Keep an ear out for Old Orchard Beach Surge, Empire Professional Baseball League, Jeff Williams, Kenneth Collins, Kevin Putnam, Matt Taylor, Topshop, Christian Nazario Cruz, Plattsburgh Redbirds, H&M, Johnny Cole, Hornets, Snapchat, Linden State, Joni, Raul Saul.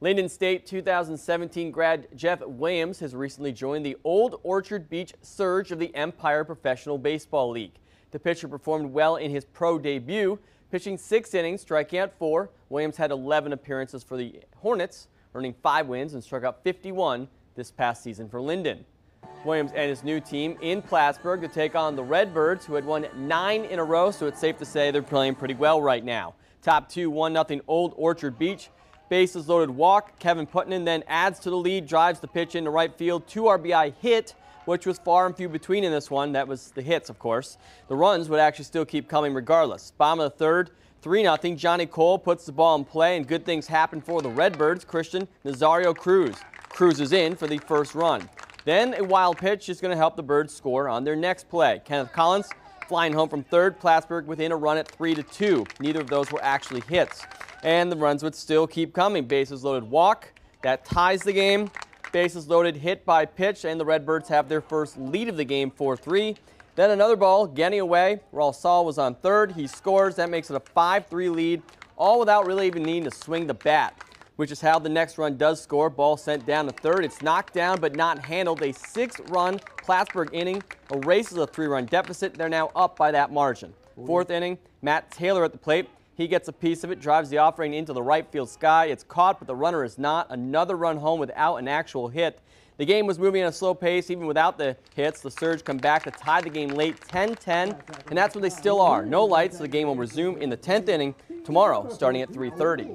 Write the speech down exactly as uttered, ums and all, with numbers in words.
Linden State two thousand seventeen grad Jeff Williams has recently joined the Old Orchard Beach Surge of the Empire Professional Baseball League. The pitcher performed well in his pro debut, pitching six innings, striking out four. Williams had eleven appearances for the Hornets, earning five wins and struck out fifty-one this past season for Linden. Williams and his new team in Plattsburgh to take on the Redbirds, who had won nine in a row, so it's safe to say they're playing pretty well right now. Top two, one nothing Old Orchard Beach. Bases loaded walk. Kevin Putnam then adds to the lead, drives the pitch into right field. Two R B I hit, which was far and few between in this one. That was the hits, of course. The runs would actually still keep coming regardless. Bottom of the third, three nothing. Johnny Cole puts the ball in play, and good things happen for the Redbirds. Christian Nazario Cruz cruises in for the first run. Then a wild pitch is going to help the Birds score on their next play. Kenneth Collins flying home from third. Plattsburgh within a run at three to two. Neither of those were actually hits. And the runs would still keep coming. Bases loaded walk. That ties the game. Bases loaded hit by pitch, and the Redbirds have their first lead of the game, four three. Then another ball getting away. Raul Saul was on third. He scores. That makes it a five three lead, all without really even needing to swing the bat, which is how the next run does score. Ball sent down to third. It's knocked down but not handled. A six-run Plattsburgh inning erases a three-run deficit. They're now up by that margin. Ooh. Fourth inning, Matt Taylor at the plate. He gets a piece of it, drives the offering into the right field sky. It's caught, but the runner is not. Another run home without an actual hit. The game was moving at a slow pace even without the hits. The Surge come back to tie the game late, ten ten, and that's where they still are. No lights, so the game will resume in the tenth inning tomorrow starting at three thirty.